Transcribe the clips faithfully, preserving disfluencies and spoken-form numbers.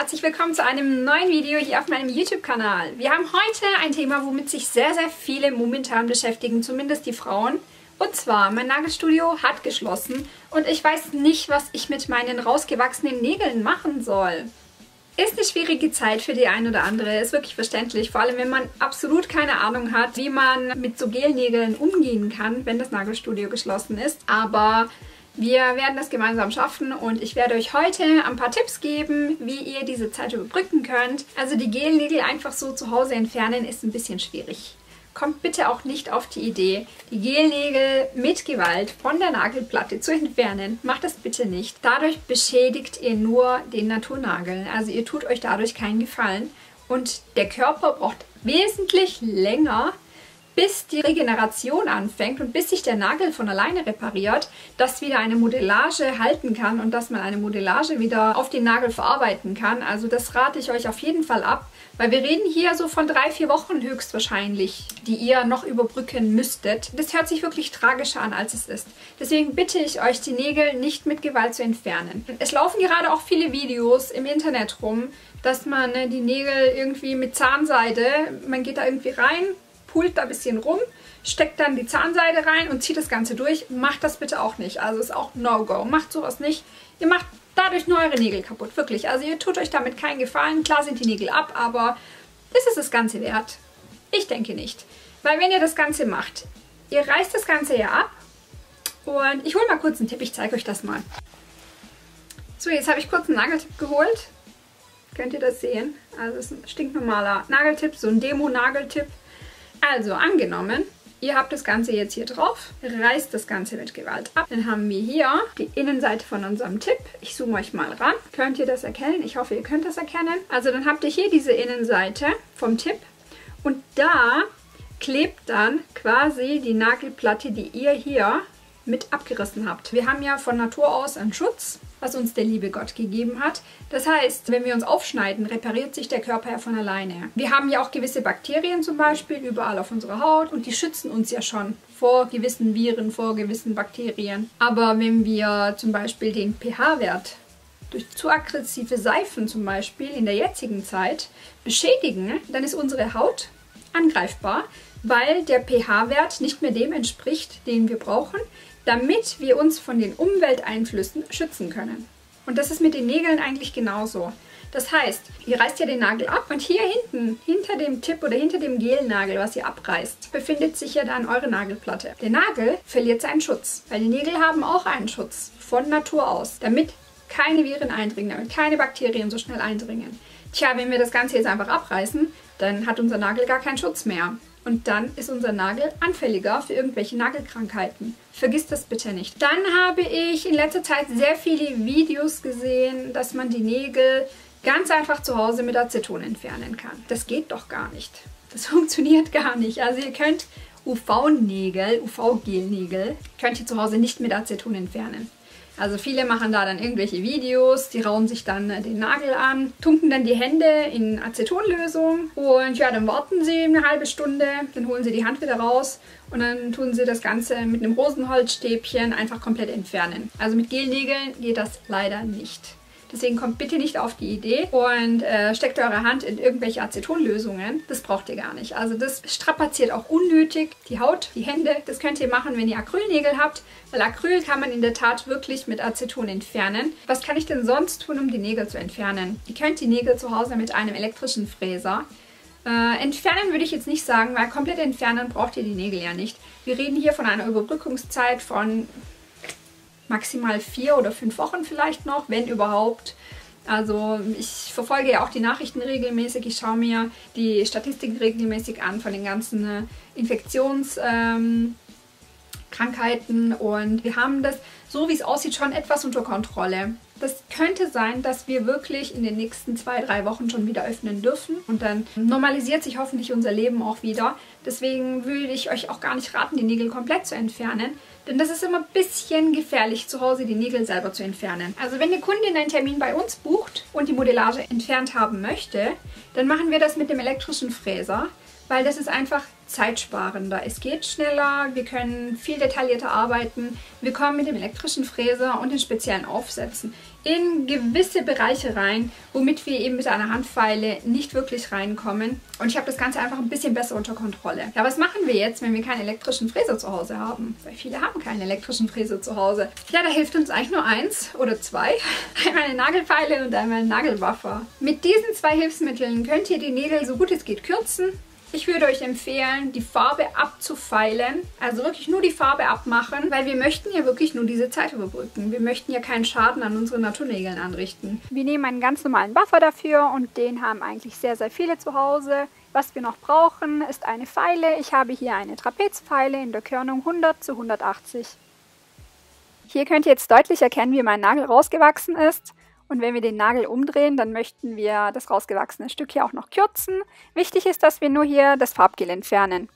herzlich willkommen zu einem neuen Video hier auf meinem YouTube-Kanal. Wir haben heute ein Thema, womit sich sehr, sehr viele momentan beschäftigen, zumindest die Frauen. Und zwar, mein Nagelstudio hat geschlossen und ich weiß nicht, was ich mit meinen rausgewachsenen Nägeln machen soll. Ist eine schwierige Zeit für die ein oder andere, ist wirklich verständlich, vor allem wenn man absolut keine Ahnung hat, wie man mit so Gelnägeln umgehen kann, wenn das Nagelstudio geschlossen ist, aber wir werden das gemeinsam schaffen und ich werde euch heute ein paar Tipps geben, wie ihr diese Zeit überbrücken könnt. Also die Gelnägel einfach so zu Hause entfernen ist ein bisschen schwierig. Kommt bitte auch nicht auf die Idee, die Gelnägel mit Gewalt von der Nagelplatte zu entfernen. Macht das bitte nicht. Dadurch beschädigt ihr nur den Naturnagel. Also ihr tut euch dadurch keinen Gefallen. Und der Körper braucht wesentlich länger, bis die Regeneration anfängt und bis sich der Nagel von alleine repariert, dass wieder eine Modellage halten kann und dass man eine Modellage wieder auf den Nagel verarbeiten kann. Also das rate ich euch auf jeden Fall ab, weil wir reden hier so von drei, vier Wochen höchstwahrscheinlich, die ihr noch überbrücken müsstet. Das hört sich wirklich tragischer an, als es ist. Deswegen bitte ich euch, die Nägel nicht mit Gewalt zu entfernen. Es laufen gerade auch viele Videos im Internet rum, dass man die Nägel irgendwie mit Zahnseide, man geht da irgendwie rein, pult da ein bisschen rum, steckt dann die Zahnseide rein und zieht das Ganze durch. Macht das bitte auch nicht. Also ist auch No-Go. Macht sowas nicht. Ihr macht dadurch nur eure Nägel kaputt. Wirklich. Also ihr tut euch damit keinen Gefallen. Klar sind die Nägel ab, aber ist es das Ganze wert? Ich denke nicht. Weil wenn ihr das Ganze macht, ihr reißt das Ganze ja ab und ich hole mal kurz einen Tipp. Ich zeige euch das mal. So, jetzt habe ich kurz einen Nageltipp geholt. Könnt ihr das sehen? Also es ist ein stinknormaler Nageltipp, so ein Demo-Nageltipp. Also angenommen, ihr habt das Ganze jetzt hier drauf, reißt das Ganze mit Gewalt ab. Dann haben wir hier die Innenseite von unserem Tipp. Ich zoome euch mal ran. Könnt ihr das erkennen? Ich hoffe, ihr könnt das erkennen. Also dann habt ihr hier diese Innenseite vom Tipp und da klebt dann quasi die Nagelplatte, die ihr hier mit abgerissen habt. Wir haben ja von Natur aus einen Schutz, was uns der liebe Gott gegeben hat. Das heißt, wenn wir uns aufschneiden, repariert sich der Körper ja von alleine. Wir haben ja auch gewisse Bakterien zum Beispiel überall auf unserer Haut und die schützen uns ja schon vor gewissen Viren, vor gewissen Bakterien. Aber wenn wir zum Beispiel den pH-Wert durch zu aggressive Seifen zum Beispiel in der jetzigen Zeit beschädigen, dann ist unsere Haut angreifbar, weil der pH-Wert nicht mehr dem entspricht, den wir brauchen, damit wir uns von den Umwelteinflüssen schützen können. Und das ist mit den Nägeln eigentlich genauso. Das heißt, ihr reißt ja den Nagel ab und hier hinten, hinter dem Tipp oder hinter dem Gelnagel, was ihr abreißt, befindet sich ja dann eure Nagelplatte. Der Nagel verliert seinen Schutz, weil die Nägel haben auch einen Schutz von Natur aus, damit keine Viren eindringen, damit keine Bakterien so schnell eindringen. Tja, wenn wir das Ganze jetzt einfach abreißen, dann hat unser Nagel gar keinen Schutz mehr. Und dann ist unser Nagel anfälliger für irgendwelche Nagelkrankheiten. Vergisst das bitte nicht. Dann habe ich in letzter Zeit sehr viele Videos gesehen, dass man die Nägel ganz einfach zu Hause mit Aceton entfernen kann. Das geht doch gar nicht. Das funktioniert gar nicht. Also ihr könnt U V-Nägel, U V-Gelnägel, könnt ihr zu Hause nicht mit Aceton entfernen. Also viele machen da dann irgendwelche Videos, die rauen sich dann den Nagel an, tunken dann die Hände in Acetonlösung und ja, dann warten sie eine halbe Stunde, dann holen sie die Hand wieder raus und dann tun sie das Ganze mit einem Rosenholzstäbchen einfach komplett entfernen. Also mit Gelnägeln geht das leider nicht. Deswegen kommt bitte nicht auf die Idee und äh, steckt eure Hand in irgendwelche Acetonlösungen. Das braucht ihr gar nicht. Also das strapaziert auch unnötig die Haut, die Hände. Das könnt ihr machen, wenn ihr Acrylnägel habt, weil Acryl kann man in der Tat wirklich mit Aceton entfernen. Was kann ich denn sonst tun, um die Nägel zu entfernen? Ihr könnt die Nägel zu Hause mit einem elektrischen Fräser Äh, entfernen würde ich jetzt nicht sagen, weil komplett entfernen braucht ihr die Nägel ja nicht. Wir reden hier von einer Überbrückungszeit von maximal vier oder fünf Wochen vielleicht noch, wenn überhaupt. Also ich verfolge ja auch die Nachrichten regelmäßig. Ich schaue mir die Statistiken regelmäßig an von den ganzen Infektionskrankheiten. Und wir haben das, so wie es aussieht, schon etwas unter Kontrolle. Das könnte sein, dass wir wirklich in den nächsten zwei, drei Wochen schon wieder öffnen dürfen. Und dann normalisiert sich hoffentlich unser Leben auch wieder. Deswegen würde ich euch auch gar nicht raten, die Nägel komplett zu entfernen. Denn das ist immer ein bisschen gefährlich, zu Hause die Nägel selber zu entfernen. Also wenn eine Kundin einen Termin bei uns bucht und die Modellage entfernt haben möchte, dann machen wir das mit dem elektrischen Fräser, weil das ist einfach zeitsparender. Es geht schneller, wir können viel detaillierter arbeiten. Wir kommen mit dem elektrischen Fräser und den speziellen Aufsätzen in gewisse Bereiche rein, womit wir eben mit einer Handfeile nicht wirklich reinkommen. Und ich habe das Ganze einfach ein bisschen besser unter Kontrolle. Ja, was machen wir jetzt, wenn wir keinen elektrischen Fräser zu Hause haben? Weil viele haben keinen elektrischen Fräser zu Hause. Ja, da hilft uns eigentlich nur eins oder zwei. Einmal eine Nagelfeile und einmal ein Nagelwaffer. Mit diesen zwei Hilfsmitteln könnt ihr die Nägel so gut es geht kürzen. Ich würde euch empfehlen, die Farbe abzufeilen, also wirklich nur die Farbe abmachen, weil wir möchten ja wirklich nur diese Zeit überbrücken. Wir möchten ja keinen Schaden an unseren Naturnägeln anrichten. Wir nehmen einen ganz normalen Waffer dafür und den haben eigentlich sehr, sehr viele zu Hause. Was wir noch brauchen, ist eine Feile. Ich habe hier eine Trapezfeile in der Körnung hundert zu hundertachtzig. Hier könnt ihr jetzt deutlich erkennen, wie mein Nagel rausgewachsen ist. Und wenn wir den Nagel umdrehen, dann möchten wir das rausgewachsene Stück hier auch noch kürzen. Wichtig ist, dass wir nur hier das Farbgel entfernen.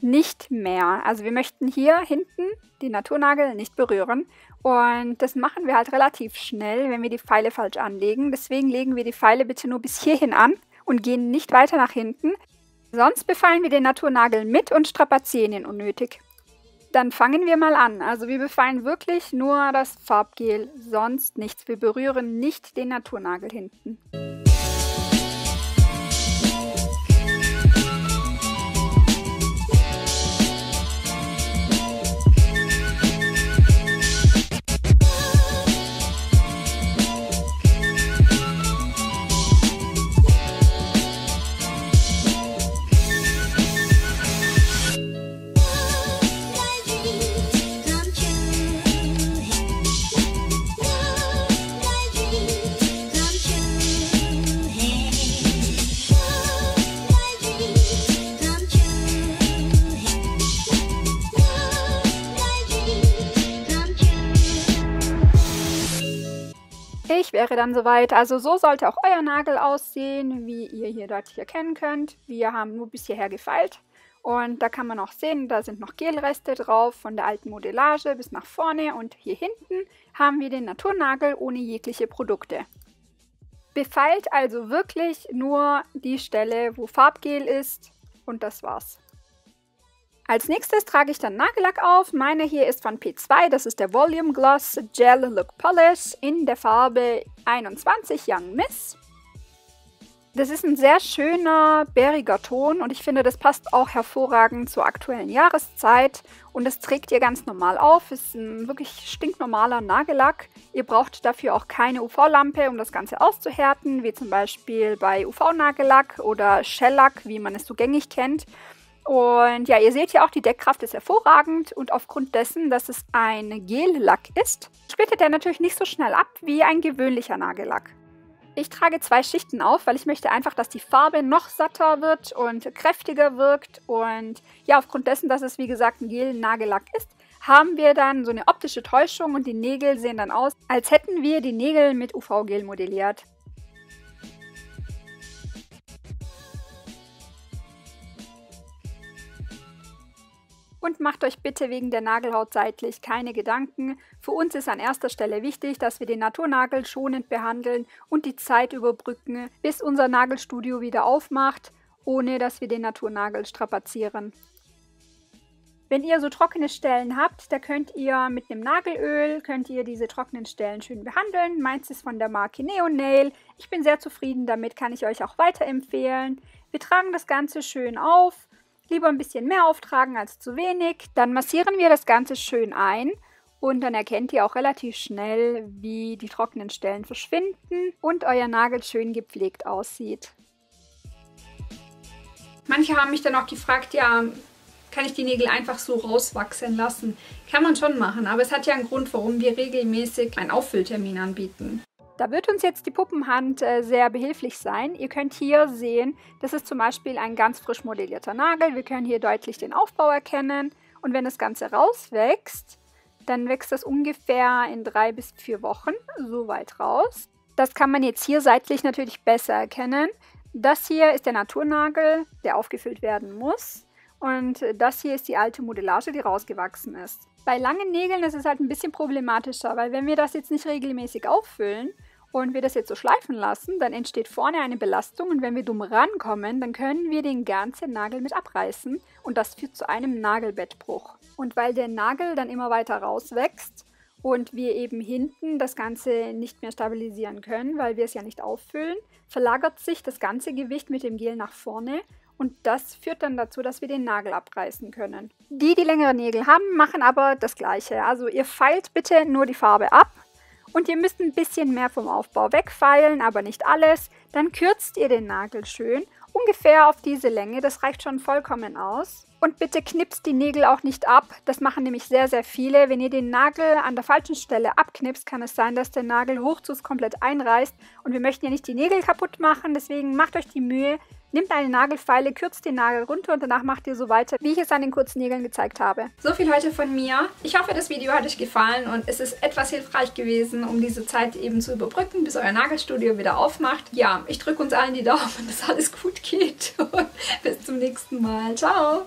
Nicht mehr. Also wir möchten hier hinten die Naturnagel nicht berühren. Und das machen wir halt relativ schnell, wenn wir die Feile falsch anlegen. Deswegen legen wir die Feile bitte nur bis hierhin an und gehen nicht weiter nach hinten. Sonst befeilen wir den Naturnagel mit und strapazieren ihn unnötig. Dann fangen wir mal an. Also wir befeilen wirklich nur das Farbgel, sonst nichts. Wir berühren nicht den Naturnagel hinten. Ich wäre dann soweit. Also so sollte auch euer Nagel aussehen, wie ihr hier deutlich erkennen könnt. Wir haben nur bis hierher gefeilt und da kann man auch sehen, da sind noch Gelreste drauf von der alten Modellage bis nach vorne und hier hinten haben wir den Naturnagel ohne jegliche Produkte. Befeilt also wirklich nur die Stelle, wo Farbgel ist und das war's. Als nächstes trage ich dann Nagellack auf. Meine hier ist von P zwei, das ist der Volume Gloss Gel Look Polish in der Farbe einundzwanzig Young Miss. Das ist ein sehr schöner, bäriger Ton und ich finde, das passt auch hervorragend zur aktuellen Jahreszeit. Und das trägt ihr ganz normal auf, ist ein wirklich stinknormaler Nagellack. Ihr braucht dafür auch keine U V-Lampe, um das Ganze auszuhärten, wie zum Beispiel bei U V-Nagellack oder Shellac, wie man es so gängig kennt. Und ja, ihr seht hier auch, die Deckkraft ist hervorragend und aufgrund dessen, dass es ein Gellack ist, splittet er natürlich nicht so schnell ab wie ein gewöhnlicher Nagellack. Ich trage zwei Schichten auf, weil ich möchte einfach, dass die Farbe noch satter wird und kräftiger wirkt. Und ja, aufgrund dessen, dass es wie gesagt ein Gel-Nagellack ist, haben wir dann so eine optische Täuschung und die Nägel sehen dann aus, als hätten wir die Nägel mit U V-Gel modelliert. Und macht euch bitte wegen der Nagelhaut seitlich keine Gedanken. Für uns ist an erster Stelle wichtig, dass wir den Naturnagel schonend behandeln und die Zeit überbrücken, bis unser Nagelstudio wieder aufmacht, ohne dass wir den Naturnagel strapazieren. Wenn ihr so trockene Stellen habt, da könnt ihr mit einem Nagelöl, könnt ihr diese trockenen Stellen schön behandeln. Meins ist von der Marke Neonail. Ich bin sehr zufrieden damit, kann ich euch auch weiterempfehlen. Wir tragen das Ganze schön auf. Lieber ein bisschen mehr auftragen als zu wenig. Dann massieren wir das Ganze schön ein und dann erkennt ihr auch relativ schnell, wie die trockenen Stellen verschwinden und euer Nagel schön gepflegt aussieht. Manche haben mich dann auch gefragt, ja, kann ich die Nägel einfach so rauswachsen lassen? Kann man schon machen, aber es hat ja einen Grund, warum wir regelmäßig einen Auffülltermin anbieten. Da wird uns jetzt die Puppenhand sehr behilflich sein. Ihr könnt hier sehen, das ist zum Beispiel ein ganz frisch modellierter Nagel. Wir können hier deutlich den Aufbau erkennen. Und wenn das Ganze rauswächst, dann wächst das ungefähr in drei bis vier Wochen so weit raus. Das kann man jetzt hier seitlich natürlich besser erkennen. Das hier ist der Naturnagel, der aufgefüllt werden muss. Und das hier ist die alte Modellage, die rausgewachsen ist. Bei langen Nägeln ist es halt ein bisschen problematischer, weil wenn wir das jetzt nicht regelmäßig auffüllen und wir das jetzt so schleifen lassen, dann entsteht vorne eine Belastung und wenn wir dumm rankommen, dann können wir den ganzen Nagel mit abreißen und das führt zu einem Nagelbettbruch. Und weil der Nagel dann immer weiter rauswächst und wir eben hinten das Ganze nicht mehr stabilisieren können, weil wir es ja nicht auffüllen, verlagert sich das ganze Gewicht mit dem Gel nach vorne. Und das führt dann dazu, dass wir den Nagel abreißen können. Die, die längere Nägel haben, machen aber das Gleiche. Also ihr feilt bitte nur die Farbe ab und ihr müsst ein bisschen mehr vom Aufbau wegfeilen, aber nicht alles. Dann kürzt ihr den Nagel schön, ungefähr auf diese Länge, das reicht schon vollkommen aus. Und bitte knipst die Nägel auch nicht ab, das machen nämlich sehr, sehr viele. Wenn ihr den Nagel an der falschen Stelle abknipst, kann es sein, dass der Nagel hochzus komplett einreißt. Und wir möchten ja nicht die Nägel kaputt machen, deswegen macht euch die Mühe, nehmt eine Nagelfeile, kürzt den Nagel runter und danach macht ihr so weiter, wie ich es an den kurzen Nägeln gezeigt habe. So viel heute von mir. Ich hoffe, das Video hat euch gefallen und es ist etwas hilfreich gewesen, um diese Zeit eben zu überbrücken, bis euer Nagelstudio wieder aufmacht. Ja, ich drücke uns allen die Daumen, dass alles gut geht und bis zum nächsten Mal. Ciao!